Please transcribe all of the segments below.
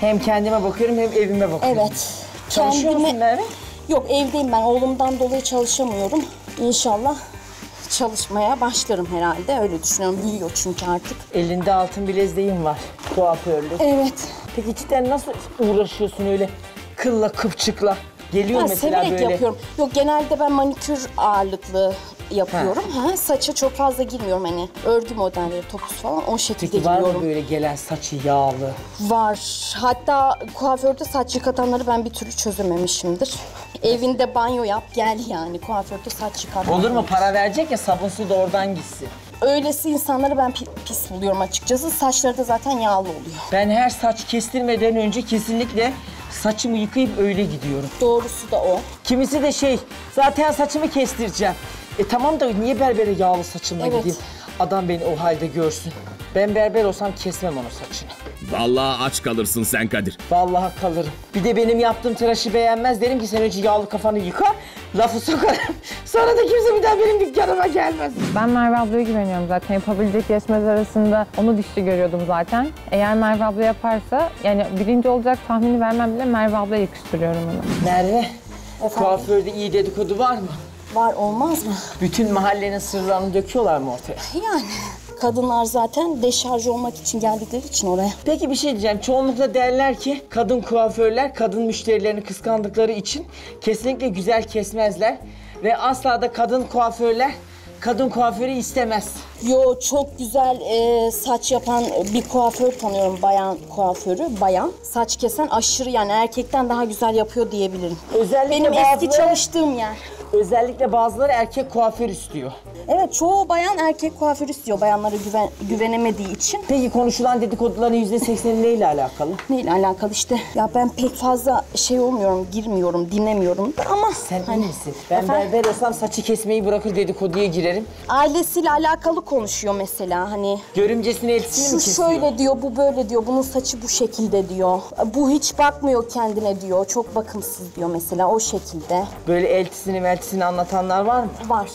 Hem kendime bakıyorum hem evime bakıyorum. Evet. Çalışıyor musun Merve? Yok, evdeyim ben. Oğlumdan dolayı çalışamıyorum. İnşallah çalışmaya başlarım herhalde. Öyle düşünüyorum. Büyüyor çünkü artık. Elinde altın bilezliğin var. Kuaförlük. Evet. Peki cidden nasıl uğraşıyorsun öyle kılla kıpçıkla? Geliyor ha, mesela böyle. Severek yapıyorum. Yok, genelde ben manikür ağırlıklı yapıyorum. Ha. Saça çok fazla girmiyorum hani. Örgü modelleri, topuz falan o şekilde giriyorum. Var mı böyle gelen saçı yağlı? Var. Hatta kuaförde saç yıkatanları ben bir türlü çözememişimdir. Evinde banyo yap gel yani. Kuaförde saç yıkatanları. Olur mu? Para verecek ya, sabunsu da oradan gitsin. Öylesi insanları ben pis buluyorum açıkçası. Saçları da zaten yağlı oluyor. Ben her saç kestirmeden önce kesinlikle saçımı yıkayıp öyle gidiyorum. Doğrusu da o. Kimisi de şey, zaten saçımı kestireceğim. E tamam da niye berbere yağlı saçımla gideyim? Adam beni o halde görsün. Ben berber olsam kesmem onun saçını. Vallahi aç kalırsın sen Kadir. Vallahi kalırım. Bir de benim yaptığım tıraşı beğenmez. Derim ki sen önce yağlı kafanı yıka, lafı sokarım. Sonra da kimse bir daha benim dükkanıma gelmez. Ben Merve ablaya güveniyorum zaten. Yapabilecek yaşamaz arasında onu düştü görüyordum zaten. Eğer Merve abla yaparsa, yani birinci olacak tahmini vermem bile Merve ablaya yakıştırıyorum onu. Merve, kuaförde iyi dedikodu var mı? Var, olmaz mı? Bütün mahallenin sırlarını döküyorlar mı ortaya? Yani kadınlar zaten deşarj olmak için geldikleri için oraya. Peki bir şey diyeceğim. Çoğunlukla derler ki kadın kuaförler kadın müşterilerini kıskandıkları için kesinlikle güzel kesmezler. Ve asla da kadın kuaförler kadın kuaförü istemez. Yo, çok güzel saç yapan bir kuaför tanıyorum, bayan kuaförü, bayan. Saç kesen aşırı, yani erkekten daha güzel yapıyor diyebilirim. Özellikle benim eski çalıştığım yer. Özellikle bazıları erkek kuaför istiyor. Evet, çoğu bayan erkek kuaför istiyor, bayanlara güvenemediği için. Peki konuşulan dedikoduların %80'i neyle alakalı? Neyle alakalı işte. Ya ben pek fazla şey olmuyorum, girmiyorum, dinlemiyorum da ama... Sen hani... misin? Ben berber olsam saçı kesmeyi bırakır dedikoduya girerim. Ailesiyle alakalı konuşuyor mesela hani... Görümcesini elçisini mi kesiyor? Şu şöyle diyor, bu böyle diyor, bunun saçı bu şekilde diyor. Bu hiç bakmıyor kendine diyor, çok bakımsız diyor mesela, o şekilde. Böyle elçisini anlatanlar var mı? Var.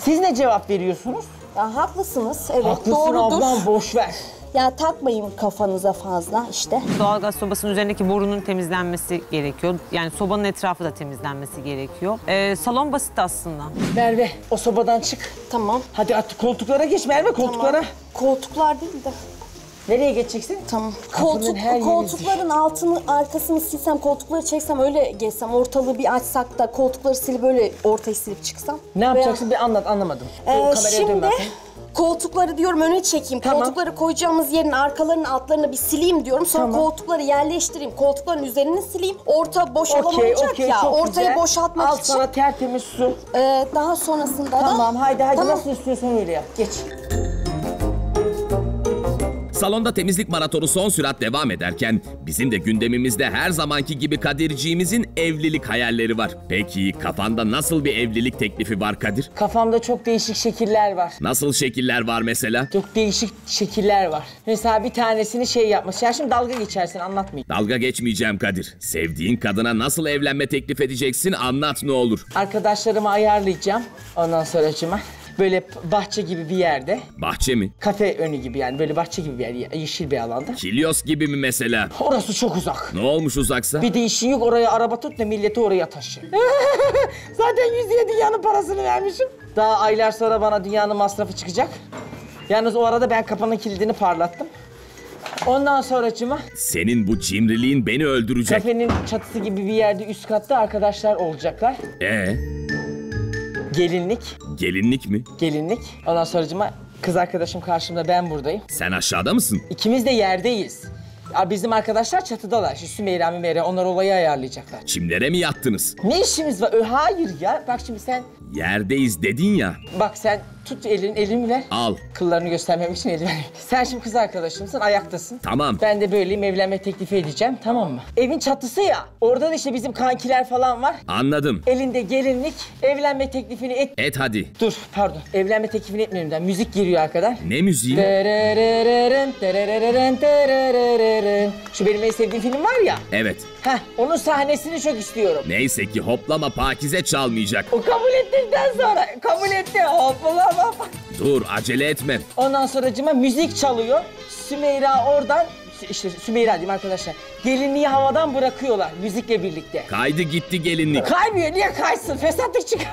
Siz ne cevap veriyorsunuz? Ya haklısınız, evet. Haklısın, doğrudur. Haklısın ablam, boş ver. Ya takmayın kafanıza fazla işte. Doğalgaz sobasının üzerindeki borunun temizlenmesi gerekiyor. Yani sobanın etrafı da temizlenmesi gerekiyor. Salon basit aslında. Merve, o sobadan çık. Tamam. Hadi artık koltuklara geç Merve, koltuklara. Tamam. Koltuklar değil de. Nereye geçeceksin? Tamam. Koltukların arkasını silsem, koltukları çeksem, öyle geçsem, ortalığı bir açsak da koltukları silip böyle ortayı silip çıksam. Ne yapacaksın? Bir anlat, anlamadım. Şimdi koltukları diyorum öne çekeyim. Tamam. Koltukları koyacağımız yerin arkalarını, altlarını bir sileyim diyorum. Sonra koltukları yerleştireyim. Koltukların üzerini sileyim. Orta boş olamayacak ya. Ortayı güzel boşaltmak için. Al sana tertemiz su. Daha sonrasında da... Tamam, haydi tamam. Nasıl istiyorsan öyle yap. Geç. Salonda temizlik maratonu son sürat devam ederken bizim de gündemimizde her zamanki gibi Kadirciğimizin evlilik hayalleri var. Peki kafanda nasıl bir evlilik teklifi var Kadir? Kafamda çok değişik şekiller var. Nasıl şekiller var mesela? Çok değişik şekiller var. Mesela bir tanesini şey yapmış. Ya şimdi dalga geçersin, anlatmayayım. Dalga geçmeyeceğim Kadir. Sevdiğin kadına nasıl evlenme teklif edeceksin, anlat ne olur. Arkadaşlarımı ayarlayacağım ondan sonracığıma. Böyle bahçe gibi bir yerde. Bahçe mi? Kafe önü gibi yani, böyle bahçe gibi bir yer, yeşil bir alanda. Kilyos gibi mi mesela? Orası çok uzak. Ne olmuş uzaksa? Bir de işin yok, oraya araba tut da milleti oraya taşı. Zaten 107 dünyanın parasını vermişim. Daha aylar sonra bana dünyanın masrafı çıkacak. Yalnız o arada ben kapının kilidini parlattım. Ondan sonracıma... Senin bu cimriliğin beni öldürecek. Kafenin çatısı gibi bir yerde üst katta arkadaşlar olacaklar. Gelinlik. Gelinlik mi? Gelinlik. Ondan sonracığıma kız arkadaşım karşımda, ben buradayım. Sen aşağıda mısın? İkimiz de yerdeyiz. Bizim arkadaşlar çatıdalar. Sümeyra, Mümeyra, onlar olayı ayarlayacaklar. Çimlere mi yattınız? Ne işimiz var? Hayır ya. Bak şimdi sen... Yerdeyiz dedin ya. Bak sen tut elini ver. Al. Kıllarını göstermem için elini ver. Sen şimdi kız arkadaşımsın, ayaktasın. Tamam. Ben de böyleyim, evlenme teklifi edeceğim, tamam mı? Evin çatısı ya, oradan işte bizim kankiler falan var. Anladım. Elinde gelinlik, evlenme teklifini et. Et hadi. Dur, pardon. Evlenme teklifini etmiyorum da, müzik giriyor arkadan. Ne müziği? Şu benim en sevdiğim film var ya. Evet. Heh, onun sahnesini çok istiyorum. Neyse ki hoplama Pakize çalmayacak. O kabul ettikten sonra, kabul etti. Hoplama. Dur, acele etme. Ondan sonracığıma müzik çalıyor. Sümeyra oradan işte Sümeyra diyeyim arkadaşlar. Gelinliği havadan bırakıyorlar müzikle birlikte. Kaydı gitti gelinlik. Kaymıyor, niye kaysın? Fesatlık çıkar.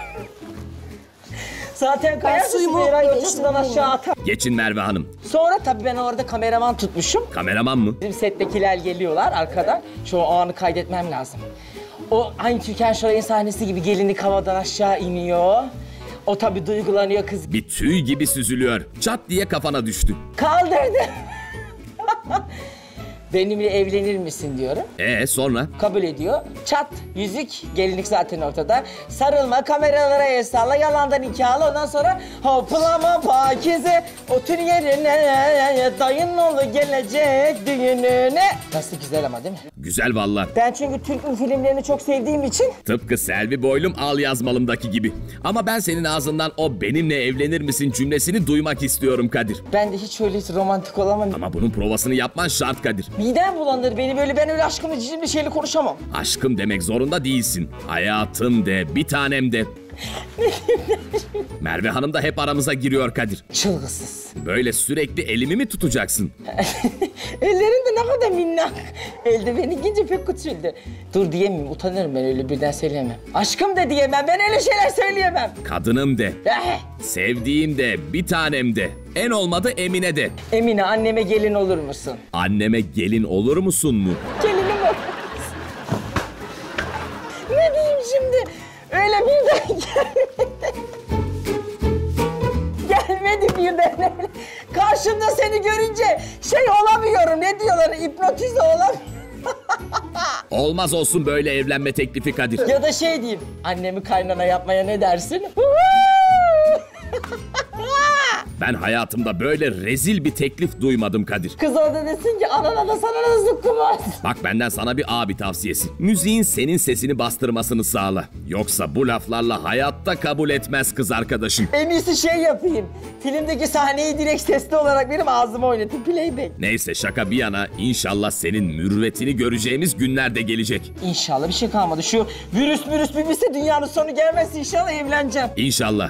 Zaten kayarsa Sümeyra'yı ortasından aşağı atar. Geçin Merve Hanım. Sonra tabii ben orada kameraman tutmuşum. Kameraman mı? Bizim settekiler geliyorlar arkada. Şu anı kaydetmem lazım. O aynı Türkan Şoray'ın sahnesi gibi gelinlik havadan aşağı iniyor. O tabii duygulanıyor kız. Bir tüy gibi süzülüyor. Çat diye kafana düştü. Kaldırdı. Benimle evlenir misin diyorum. Sonra? Kabul ediyor. Çat, yüzük, gelinlik zaten ortada. Sarılma, kameralara el salla, yalandan nikahlı. Ondan sonra hoplama pakize, otur yerine, dayın oğlu gelecek düğününe. Nasıl güzel ama değil mi? Güzel vallahi. Ben çünkü Türk filmlerini çok sevdiğim için. Tıpkı Selvi Boylum Al Yazmalım'daki gibi. Ama ben senin ağzından o benimle evlenir misin cümlesini duymak istiyorum Kadir. Ben de hiç öyle romantik olamam. Ama bunun provasını yapman şart Kadir. Midem bulanır beni böyle, ben öyle aşkımı cicimli şeyle konuşamam. Aşkım demek zorunda değilsin. Hayatım de, bir tanem de. Merve Hanım da hep aramıza giriyor Kadir. Çılgısız. Böyle sürekli elimi mi tutacaksın? Ellerin de ne kadar minnak. Eldiveni giyince pek küçüldü. Dur diyemem, utanırım ben öyle birden söyleyemem. Aşkım da diyemem, ben öyle şeyler söyleyemem. Kadınım de. Sevdiğim de, bir tanem de. En olmadı Emine de. Emine, anneme gelin olur musun? Anneme gelin olur musun mu? Gelinim olur musun? Ne diyeyim şimdi? Öyle birden gelmedi. Gelmedi birden öyle. Karşımda seni görünce şey olamıyorum, ne diyorlar, hipnotize olamıyorum. Olmaz olsun böyle evlenme teklifi Kadir. Ya da şey diyeyim, annemi kaynana yapmaya ne dersin? Ben hayatımda böyle rezil bir teklif duymadım Kadir. Kız orada desin ki anana da sana da zıkkım var. Bak benden sana bir abi tavsiyesi. Müziğin senin sesini bastırmasını sağla. Yoksa bu laflarla hayatta kabul etmez kız arkadaşım. En iyisi şey yapayım. Filmdeki sahneyi direkt sesli olarak benim ağzıma oynatın, playback. Neyse şaka bir yana, inşallah senin mürüvvetini göreceğimiz günler de gelecek. İnşallah bir şey kalmadı. Şu virüs bitse dünyanın sonu gelmezse inşallah evleneceğim. İnşallah.